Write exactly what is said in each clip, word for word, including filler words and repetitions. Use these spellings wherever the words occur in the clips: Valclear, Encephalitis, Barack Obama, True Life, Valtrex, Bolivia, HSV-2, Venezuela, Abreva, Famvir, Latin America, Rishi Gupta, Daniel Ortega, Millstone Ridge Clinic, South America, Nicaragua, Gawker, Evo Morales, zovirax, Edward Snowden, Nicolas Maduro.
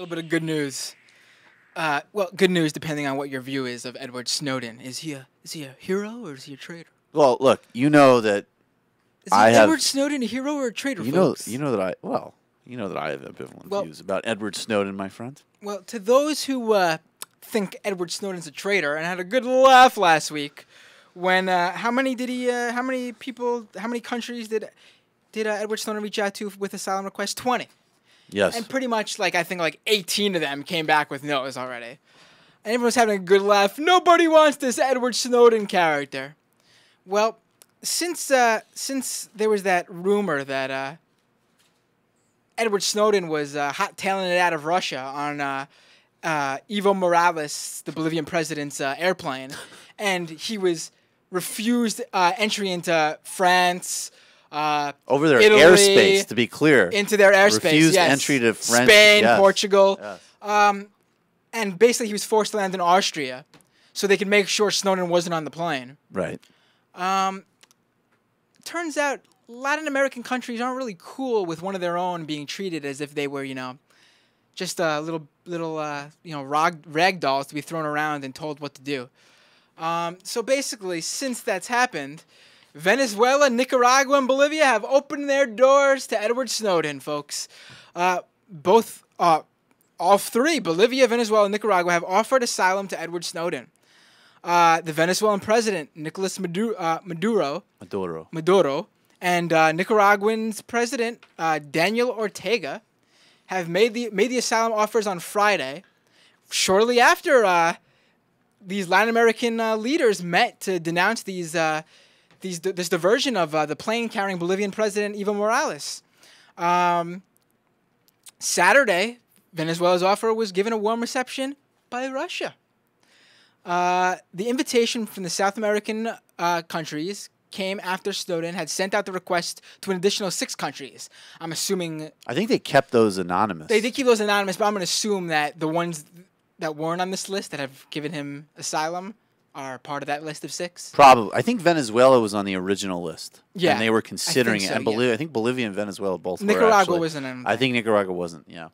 little bit of good news. Uh, well, good news, depending on what your view is of Edward Snowden. Is he a is he a hero or is he a traitor? Well, look, you know that is I have, Edward Snowden a hero or a traitor? You folks? know, you know that I well, you know that I have ambivalent well, views about Edward Snowden, my friend. Well, to those who uh, think Edward Snowden's a traitor, and had a good laugh last week when uh, how many did he? Uh, how many people? How many countries did did uh, Edward Snowden reach out to with asylum requests? twenty. Yes. And pretty much, like, I think like eighteen of them came back with no's already. And everyone's having a good laugh. Nobody wants this Edward Snowden character. Well, since uh, since there was that rumor that uh, Edward Snowden was uh, hot-tailing it out of Russia on uh, uh, Evo Morales, the Bolivian president's uh, airplane, and he was refused uh, entry into France, Uh, over their Italy, airspace, to be clear. Into their airspace, refused yes. entry to French, Spain, yes. Portugal. Yes. Um, and basically he was forced to land in Austria so they could make sure Snowden wasn't on the plane. Right. Um, turns out Latin American countries aren't really cool with one of their own being treated as if they were, you know, just a little, little uh, you know, rag, rag dolls to be thrown around and told what to do. Um, so basically, since that's happened, Venezuela, Nicaragua, and Bolivia have opened their doors to Edward Snowden, folks. Uh, both, uh, all three, Bolivia, Venezuela, and Nicaragua, have offered asylum to Edward Snowden. Uh, the Venezuelan president, Nicolas Maduro, uh, Maduro, Maduro. Maduro and uh, Nicaraguan's president, uh, Daniel Ortega, have made the, made the asylum offers on Friday, shortly after uh, these Latin American uh, leaders met to denounce these... Uh, These, this diversion of uh, the plane carrying Bolivian President Evo Morales. Um, Saturday, Venezuela's offer was given a warm reception by Russia. Uh, the invitation from the South American uh, countries came after Snowden had sent out the request to an additional six countries. I'm assuming... I think they kept those anonymous. They did keep those anonymous, but I'm going to assume that the ones that weren't on this list that have given him asylum are part of that list of six? Probably. I think Venezuela was on the original list. Yeah. And they were considering so, it. And Bolivia, yeah. I think Bolivia and Venezuela both Nicaragua were Nicaragua wasn't on I think Nicaragua wasn't, yeah.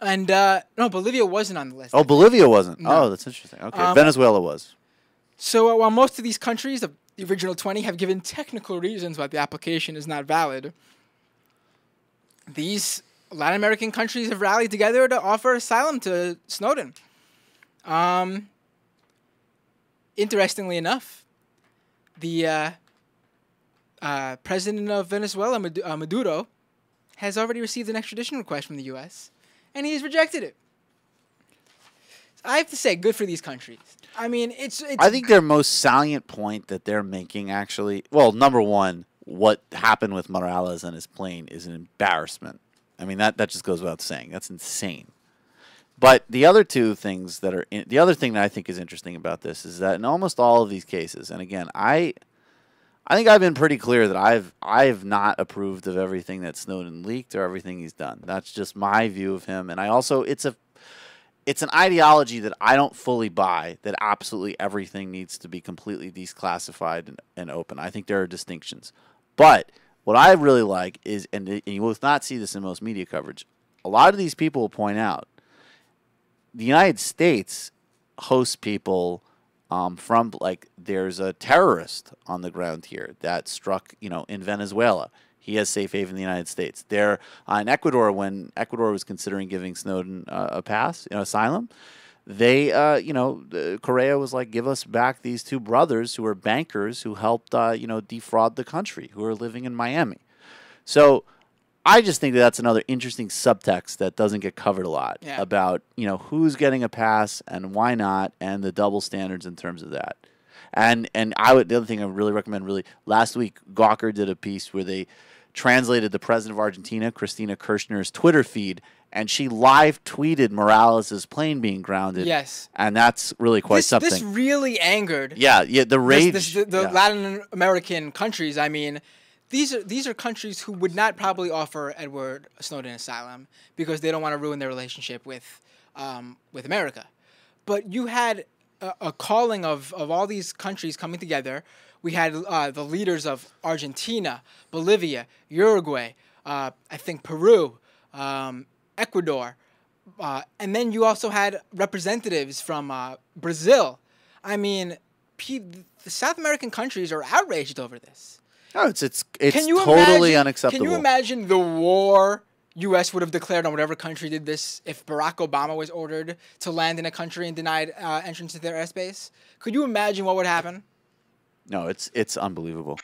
And, uh, no, Bolivia wasn't on the list. Oh, Bolivia wasn't. No. Oh, that's interesting. Okay, um, Venezuela was. So uh, while most of these countries, the original twenty, have given technical reasons why the application is not valid, these Latin American countries have rallied together to offer asylum to Snowden. Um... Interestingly enough, the uh, uh, president of Venezuela, Mad uh, Maduro, has already received an extradition request from the U S, and he's rejected it. So I have to say, good for these countries. I mean, it's... it's I think their most salient point that they're making, actually... Well, number one, what happened with Morales and his plane is an embarrassment. I mean, that, that just goes without saying. That's insane. But the other two things that are in, the other thing that I think is interesting about this is that in almost all of these cases, and again, I, I think I've been pretty clear that I've I've not approved of everything that Snowden leaked or everything he's done. That's just my view of him, and I also it's a, it's an ideology that I don't fully buy. That absolutely everything needs to be completely declassified and, and open. I think there are distinctions, but what I really like is, and, and you will not see this in most media coverage. A lot of these people will point out, the United States hosts people um, from, like, there's a terrorist on the ground here that struck, you know, in Venezuela. He has safe haven in the United States. There uh, in Ecuador, when Ecuador was considering giving Snowden uh, a pass, you know, asylum, they, uh, you know, uh, Correa was like, give us back these two brothers who are bankers who helped, uh, you know, defraud the country, who are living in Miami. So... I just think that that's another interesting subtext that doesn't get covered a lot yeah. about, you know, who's getting a pass and why not and the double standards in terms of that. And and I would the other thing I would really recommend really last week Gawker did a piece where they translated the president of Argentina, Cristina Kirchner's Twitter feed, and she live tweeted Morales's plane being grounded. Yes, and that's really quite this, something. This really angered. Yeah, yeah, the rage. This, this, the the yeah. Latin American countries. I mean. These are these are countries who would not probably offer Edward Snowden asylum because they don't want to ruin their relationship with um, with America. But you had a, a calling of of all these countries coming together. We had uh, the leaders of Argentina, Bolivia, Uruguay, uh, I think Peru, um, Ecuador, Uh, and then you also had representatives from uh, Brazil. I mean, P the South American countries are outraged over this. No, it's it's it's can you totally imagine, unacceptable. Can you imagine the war U S would have declared on whatever country did this if Barack Obama was ordered to land in a country and denied uh, entrance to their airspace? Could you imagine what would happen? No, it's it's unbelievable.